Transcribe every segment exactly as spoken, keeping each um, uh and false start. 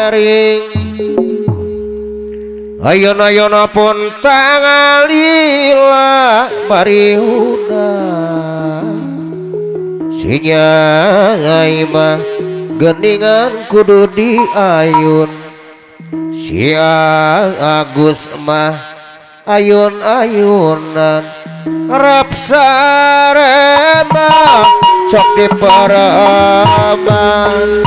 nyaring ayun ayun puntang alila parihuda sinyang aima geningan kudu di ayun siang agus mah ayun ayunan rap sarema sok diperaman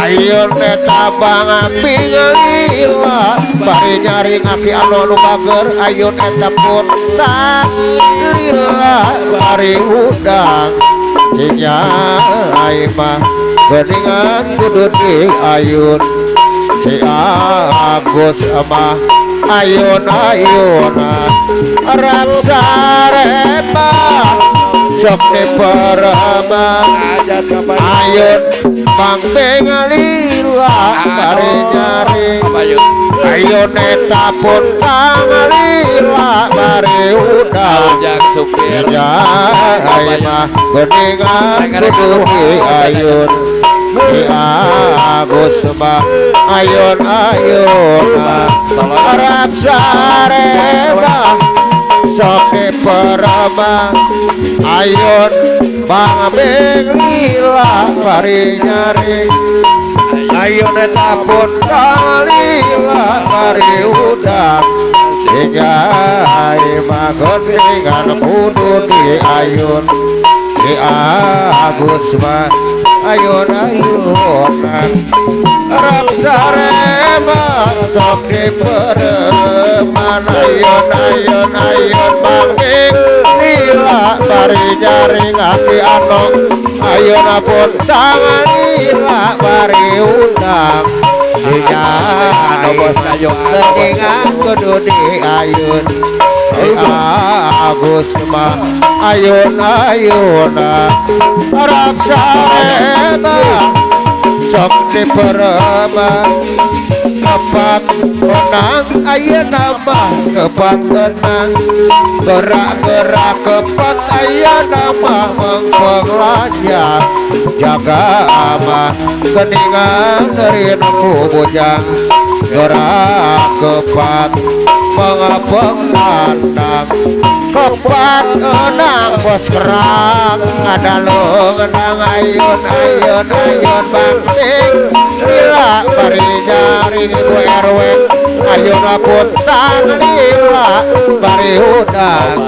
ayun neta bang api ngelila bari nyaring api anu nukager ayun neta puntang lila bari udang sinyang aima geningan kudu di ayun si agus emah ayun ayunan raksa rema sok diperemah ayun bang bengalila bari nyaring ayun neta puntang lila bari udang sinyang aima geningan kudu di ayun aku sebab ayun ayun arab sareba soke peraba ayun bang benglila bari nyaring ayun eta puntang lila bari udang sehingga ima gorengan kudu di ayun si agus mah ayun ayunan raksa rema sok dipereman ayun ayun ayun bangking lila bari nyaring api anong ayun puntang lila bari udang sinyang geningan kudu di ayun si agus mah ayun ayunan raksa rema sok dipereman kepat tenang ayun nama kepat tenang gerak-gerak kepat ayun nama mengpelajang jaga amah geningan dari naku bujang gerak kepat mengepeng landang kepat enang bos kerang ada lo ngenang ayun ayun ayun bangking lila bari nyaring ibu R W ayun puntang lila bari udang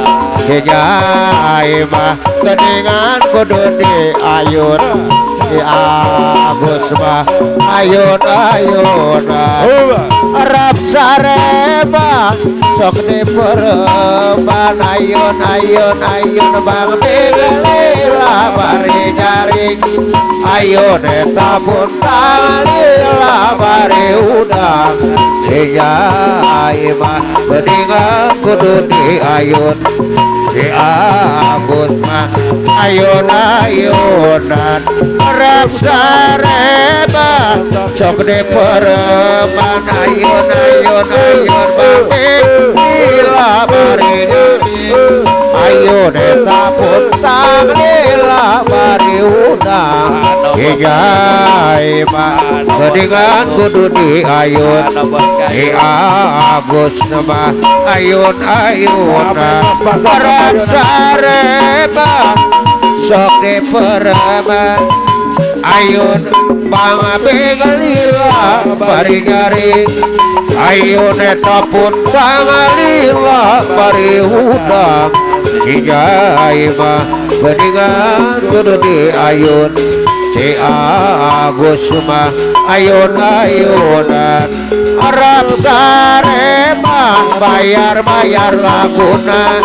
sinyang imah geningan kudu di ayun si agus mah ayun ayun arab sareba sok dipereman ayun ayun ayun bang lila bari nyaring ayun eta puntang lila bari udang sinyang imah geningan kudu di ayun si agus mah ayun ayunan rapsa reba sok dipereman ayun ayun ayun bangking lila bari nyaring ayun eta puntang lila bari udang sinyang imah geningan kudu di ayun si agus mah ayun ayunan rapsa reba sok dipereman ayun bang benglila bari nyaring ayun eta puntang lila bari udang sinyang imah geningan kudu di ayun si agus mah ayun ayunan arab sarema bayar-bayar laguna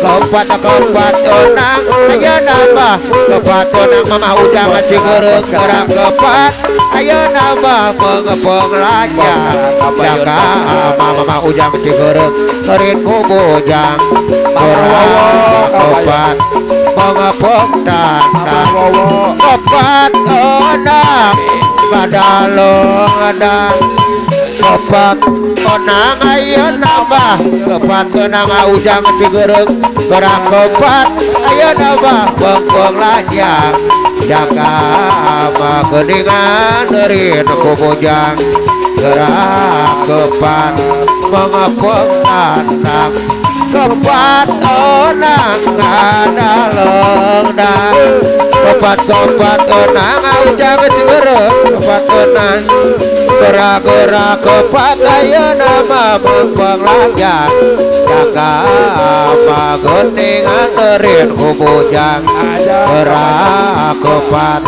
keempat-keempat onang ayo nambah keempat onang mama udang masih gerus gerak keempat ayo nambah mengepung lajang jaga ama mama udang masih gerus kerin kubujang gerak keempat mengepung datang keempat onang pada longan kepat onang ayo nambah kepat onang ujang cigereng gerak kepat ayo nambah bengkong lajang jaga ama geningan dari nekubujang serakepan mengepung tanam kepat onang ada longdang kepat kepat onang aku jangan cengereng kepat onang gerak-gerak kepat ayo nama mengepung lanjang jaga magening anterin kubujang gerak kepat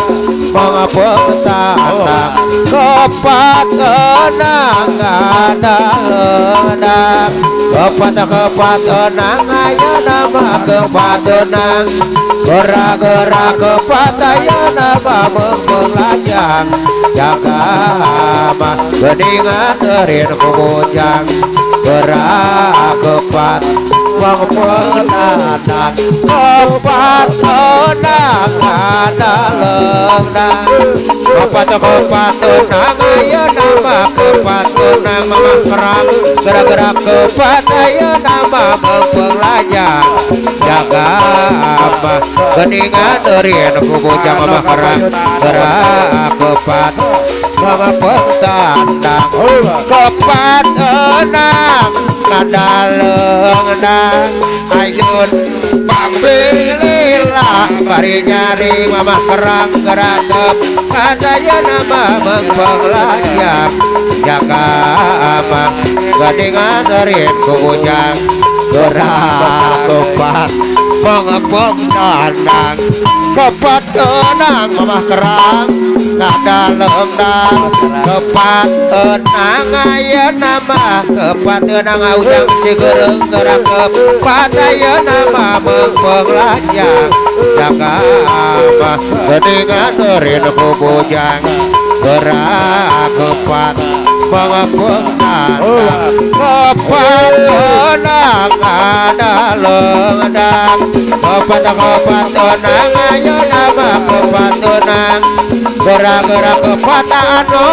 mengepung tanam kepat onang ada longdang kepat kepat onang ayo nama kepat onang gerak-gerak kepat ayo nama mengepung lanjang jaga magening anterin kubujang gerak kepat wong penanang kepat onang ada lengdang kepat kepat onang ayo nama kepat onang mamah kerang gerak-gerak kepat ayo nama mempelajang jaga mah bening aterin kubujang mamah kerang gerak kepat mama petanda kepat enang kada lengdang ayun pamililah mari nyari mama kerang geradep kadaya nama mengpenglayap jaga amang gadingan terin kucang gerak kepat mengepung tanang kepat enang mama kerang kada lengdang kepat enang ayo nama kepat enang aujang cigereng gerak kepat ayo nama mengpenglayang jaga apa ketingan terin kubujang gerak kepat mengepung tanang kepat enang ada lengdang kepat kepat enang ayo nama kepat enang gerak-gerak kepataano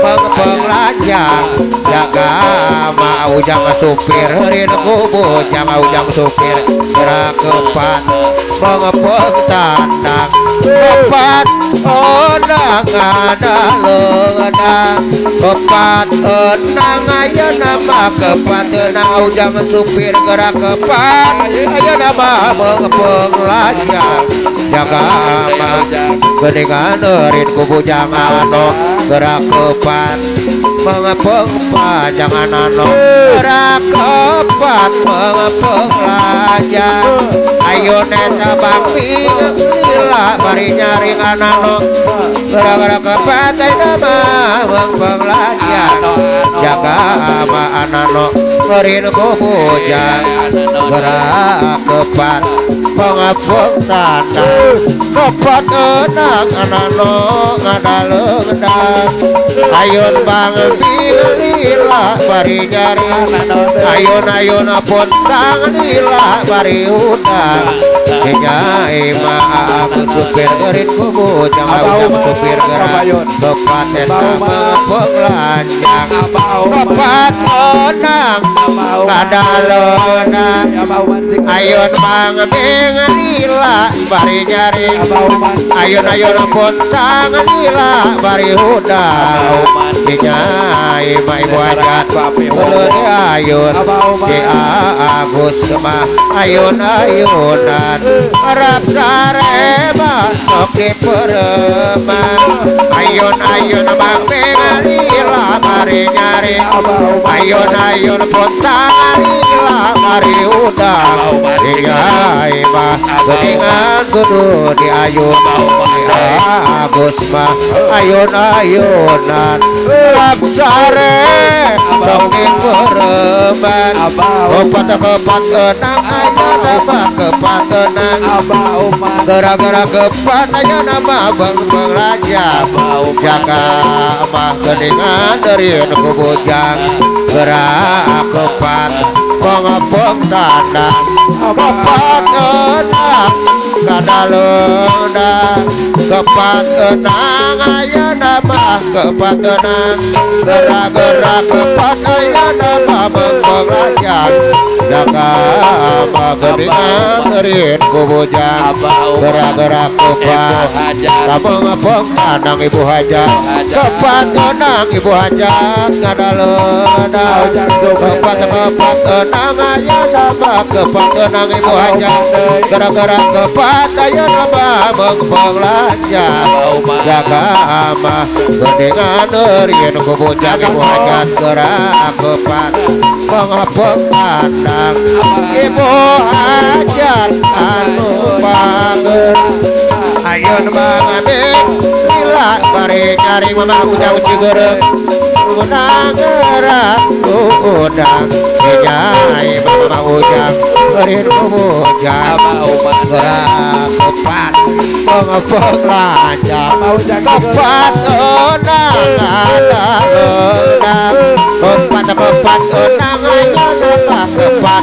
pengpelajang jaga mau jangan supir herin kubu jangan ujang supir gerak kepat pengepung tanang kepat onang ada lengdang kepat enang ayo nama kepat enang ujang supir gerak kepat ayo nama pengepung lajang jaga geningan erin kubujang ano gerak kepat mengepung panjang ano gerak kepat mengepung lajang ayo neta bakti gila mari nyari ano gerak-gerak kepat ayo nama mengepung lajang jaga ama ano erin kubujang gerak kepat mengepung tanah kepat enang anano ngada lengdang ayun bang bila bari jari ayun ayun puntang bila bari utang nyai maaf supir gerit kubu jangan supir gerak kepat enang mengepung lanjang kepat enang ngada lengdang ayun bang bila bari jari ayun-ayun puntang nila bari hudang dinyai ma ibu ajat mulai ayun di Agus mah ayun-ayunan harap sarema sok di pereman ayun-ayun bang bengalila bari nyari ayun-ayun puntang nila bari hudang dinyai ma geningan kudu di ayun Agus mah ayun-ayunan lap sare dongeng pereman kepat kepat enang ayo nama kepat enang gerak-gerak kepat ayo nama bang bang raja jaga mah geningan terin kubujang gerak kepat mengepung tanah kepat enang kada lengdang kepat enang ayo nama kepat enang gerak-gerak kepat ayo nama mengpelajang jaka apa kebingan rin kubujang gerak-gerak kupang kapung-kapung anang ibu hajat kepat enang ibu hajat ngadalun kepat kepat enang ayo nambah kepat enang ibu hajat gerak-gerak kepat ayo nambah mengepong lanjang jaka apa kebingan rin kubujang ibu hajat gerak kepat pengepong anang ibu hajat anu panggil ayun mangamin gila bari cari mama aku jauh cigereng unang gerak udang nyai mama ujang berin ujang gerak kepat pengepong lanjang kepat unang unang unang kepat kepat unang kepat kepat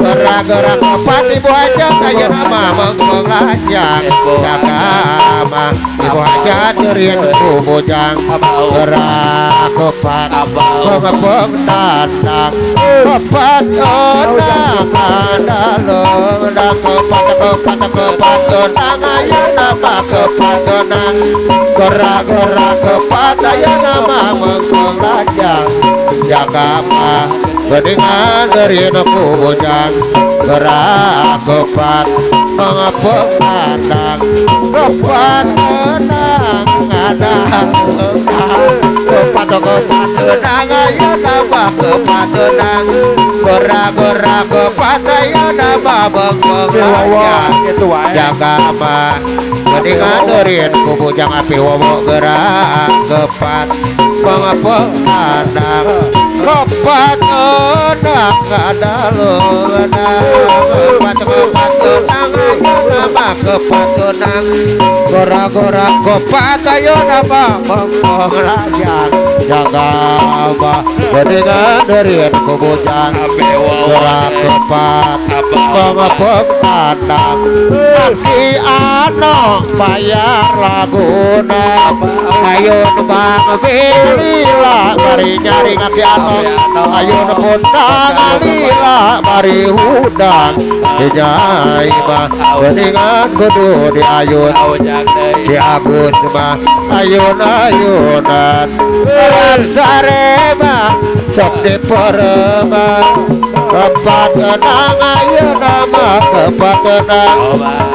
gerak-gerak kepat ibu hajat ayo nama mengkong lanjang jaka ibu hajat ngerin kubujang gerak kepat pengepong tandang kepat onang andalundang kepat kepat kepat onang ayo nama kepat onang gerak-gerak kepat ayo nama mengkong lanjang jaka beningan dari naku bujang gerak kepat mengepung kandang kepat enang ngadang kepat kepat enang ayo nama kepat enang gerak-gerak kepat ayo nama mengepung kandang jaga mah beningan dari naku bujang api wowo gerak kepat mengepung kandang kepat enang ngadalun kepat kepat enang ayo nama kepat enang gorak-gorak kepat ayo nama mengepung lanjang jaga mah beningan dari naku bujang gerak kepat mengepung kandang si anak bayar laguna ayun bang bila mari nyari ngaki atok ayun puntang alila mari hudang dijai mah beningan kudu di ayun si agus mah ayun ayunan bersare mah sok di peremah kepat enang ayo nama kepat enang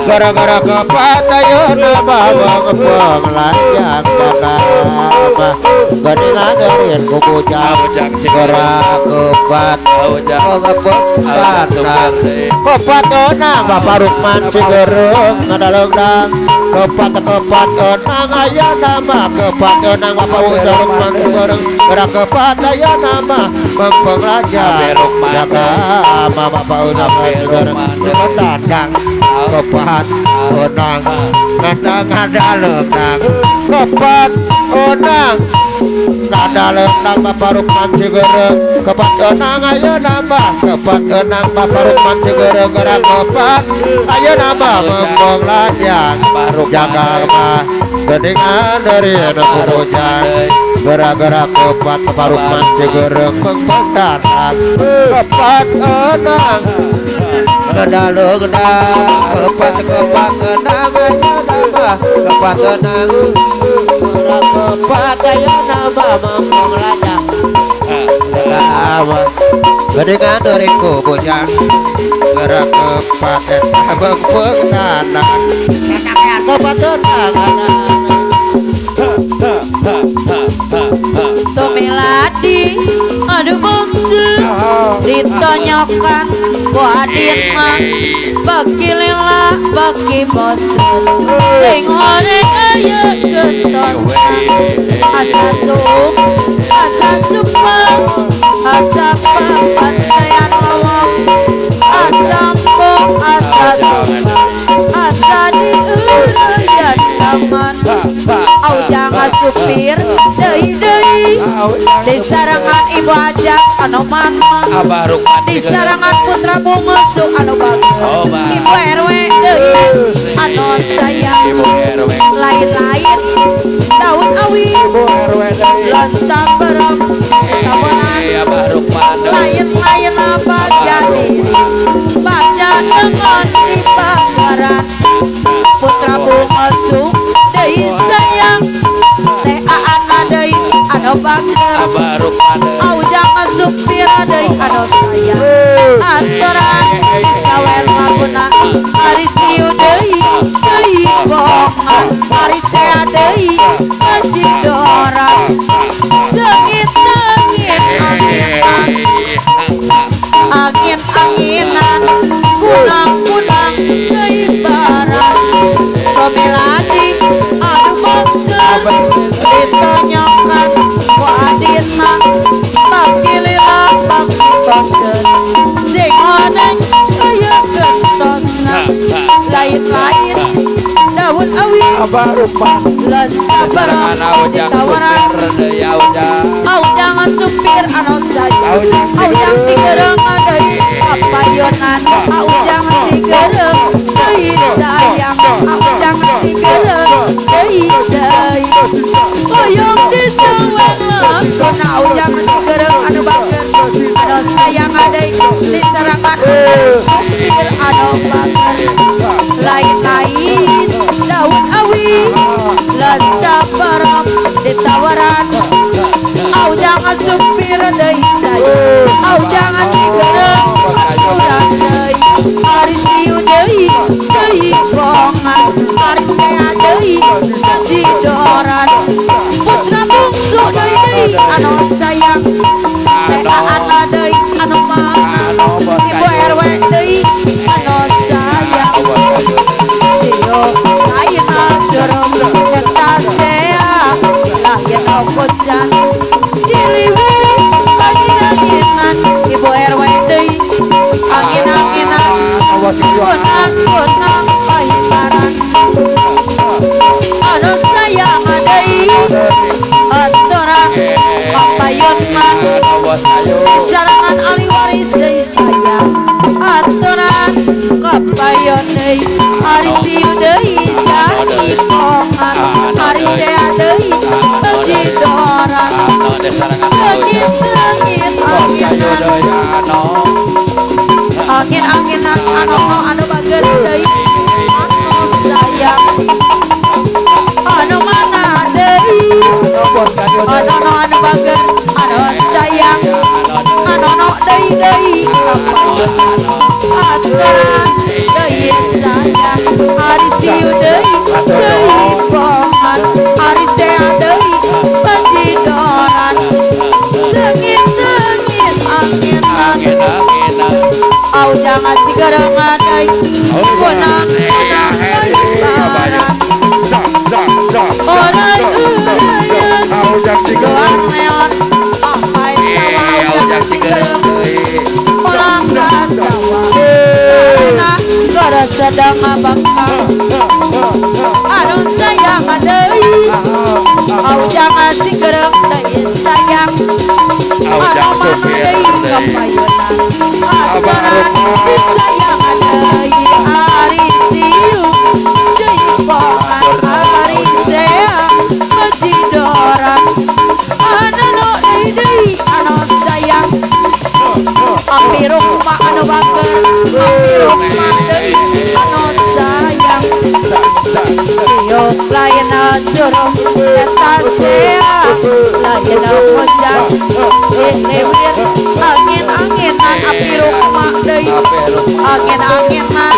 gara-gara kepat ayo nama mengepung lanjang jaka beningan dari kubujang gerak kepat mengepung kandang kepat enang bapak Rukman Cigerung ngadalendang kepat kepat enang ayo nama kepat enang bapak Ujang Rukman Cigerung gerak kepat ayo nama mengepung lanjang jaka mama bapak Ujang Rukman Cigerung datang kepat enang ngadang ngadalendang kepat enang nada lendang bapak Rukman Cigerung kepat enang ayo nama kepat enang bapak Rukman Cigerung gerak kepat ayo nama mengepung lanjang jaga mah beningan dari naku bujang gerak-gerak kepat bapak Rukman Cigerung mengepung kandang kepat enang ngadalendang kepat kepat enang ayo nama kepat enang kepat ayo nama mengepung lanjang beningan dari naku bujang gerak kepat mengepung kandang kepat enang to meladi aduh bungsu ditonyokan kuadit mah bagi lela bagi bosen ling orek ayo getosan asa sup asa supang asa papan kayan lawang asa pong asa supang asa diuran dan taman aujang asupir dei-dei di sarangan ibu ajak anu mama di sarangan putra bungusu anu bagus ibu R W dei anu sayang lain-lain daun awi loncang berem tabonan lain-lain apa bakal aujang masuk pira deui kados saya aturan sawel laguna ari siu deui deui bongan ari sea deui ajib dora seungit angin anginan punang punang deui barang komeladi anu mangkel ditanyakan ku adina pakilila pakibaskeun zingoneng kaya gentosna lain-lain daun awi abarupan lantaran aujang supir deui aujang aujang supir anu saja aujang cigereung deui papayonan aujang cigereung deui sayang aujang cigereung deui deui oyong disawan lakuna aujang cigereung anu bakeun anu sayang deui disarangan supir anu bakeun lain-lain daun awi lancap barang ditawaran aujang supir deui saja aujang cigereung aturan deui ari siu deui deui bongan ari sea deui jidoran putra bungsu deui anu sayang teh ana deui anu mah ibu R W deui anu sayang siyo lain jorong eta sea lahir bocah diliwe angin-anginan ibu R W deui angin-anginan punang-punang pahibaran anu sayang deui aturan papayon mah sarangan ahli waris deui sayang aturan kapayon deui ari siu deui jadi pongan ari sea deui jadi doran angin-angin angin-anginan anu anu bageun deui anu sayang anu mana deui anu no anu bager anu sayang anu no deui deui aturan deui sayang ari siu deui deui bongan ari sea deui panjidoran seungit-eungit angin-anginan aujang cigereung deui punang punang orai eureun aujang cigereung meon pakai sawah aujang cigereung deui polang sawah karena gara sedang bangsa anu sayang deui aujang cigereung deui sayang aujang supir deui abarupan sayang deui ari siu deui polang api rumah anu bager api rumah deui anu sayang siok lain jorong eta sea lain bocah ini wir angin-anginan api rumah deui angin-anginan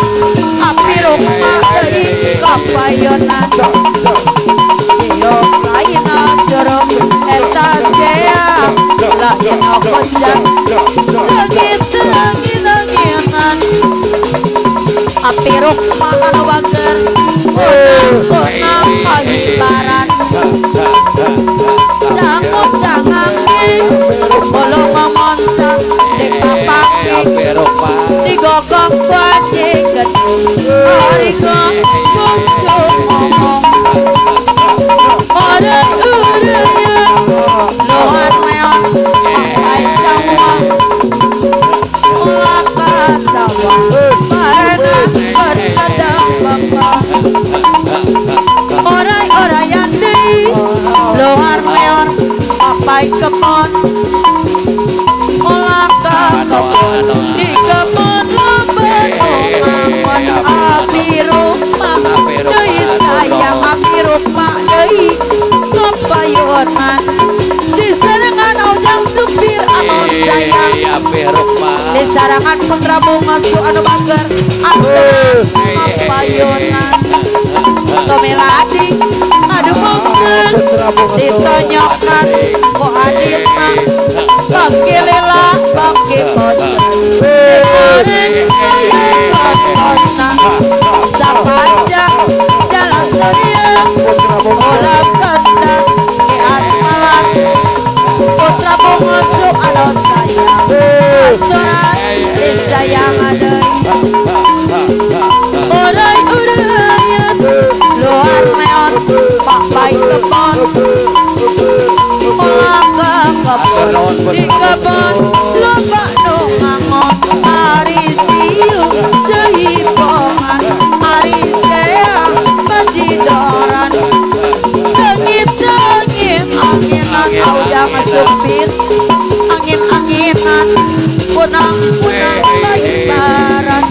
api rumah deui kapayonan siok lain jorong eta sea lain bocah angin-anginan api rumah anu bager punang-punang pahibaran cangkut-cangkanging bolong moncang di kapangking digogong kuaci gedung harigong muncung ngomong orang ureng luar meon pakai sawah sawah barena bersadang bapak orai-orayan deui luar meon papai kebon olah ka kebon di kebon lembek omang api rumah Di sarangan pengramu ngasuh anu bager aduh payunan kemeladi aduh mongkeng ditonyokkan kok adil mak bagi lela bagi bosan sepanjang jalan seria ulam kentang di asmalan putra bongsu aduh sayang asuran di sayang adai orai uraian luar meon pak baik kebon maka kebon di kebon lupa nungangon hari siu cehipongan hari seang menjidoran sengit-sengit anginan udah mesepit angin-anginan punang-punang barat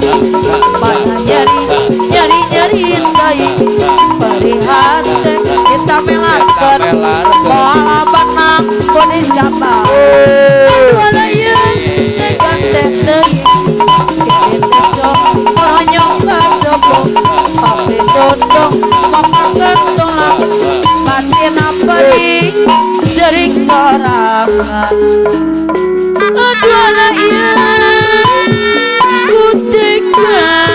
pada nyeri nyeri-nyeri dai perhatian kita melarkan bola panang pun siapa walaya tekan tekan kita sok orang baso pakai dodong pakai ketolak batin apa di jerik sorangan aduh walaya ku tekan